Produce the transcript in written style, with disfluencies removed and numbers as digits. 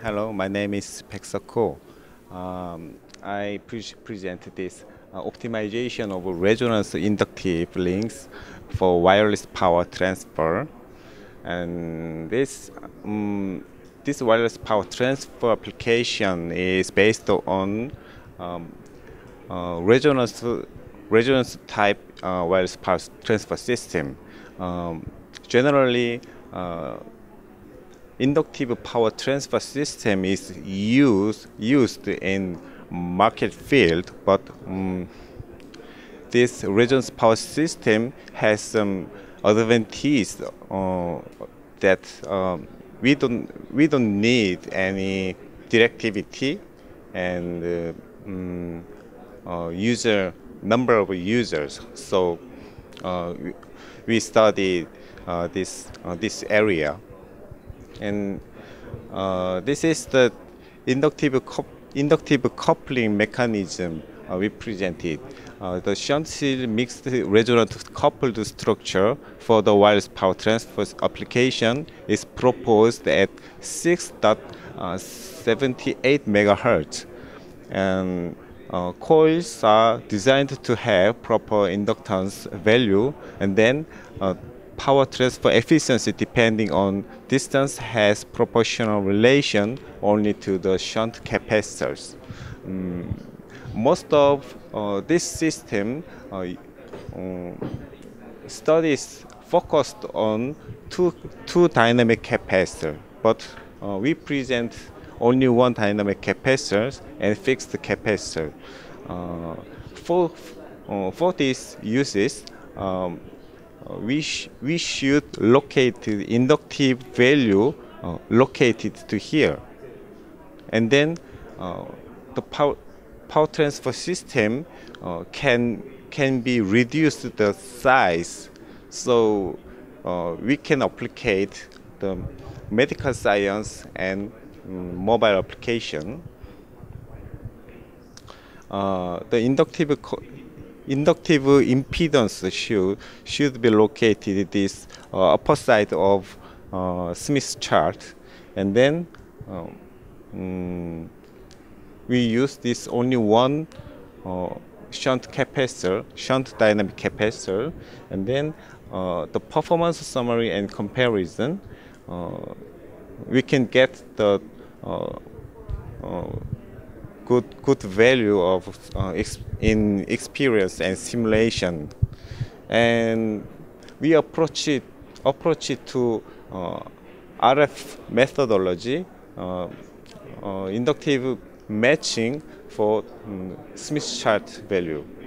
Hello, my name is Baekseok Ko. I present this optimization of resonance inductive links for wireless power transfer. And this wireless power transfer application is based on resonance type wireless power transfer system. Generally, inductive power transfer system is used in market field, but this resonance power system has some advantages that we don't need any directivity and number of users. So we studied this area. And this is the inductive coupling mechanism we presented. The shunt-coil mixed resonant coupled structure for the wireless power transfer application is proposed at 6.78 MHz. And coils are designed to have proper inductance value, and then power transfer efficiency depending on distance has proportional relation only to the shunt capacitors. Most of this system studies focused on two dynamic capacitors, but we present only one dynamic capacitor and fixed capacitor. For these uses, we should locate the inductive value located to here, and then the power transfer system can be reduced the size, so we can applicate the medical science and mobile application. The inductive impedance should be located at this upper side of Smith's chart, and then we use this only one shunt capacitor, shunt dynamic capacitor, and then the performance summary and comparison. We can get the good value of in experience and simulation, and we approach it to RF methodology, inductive matching for Smith's chart value.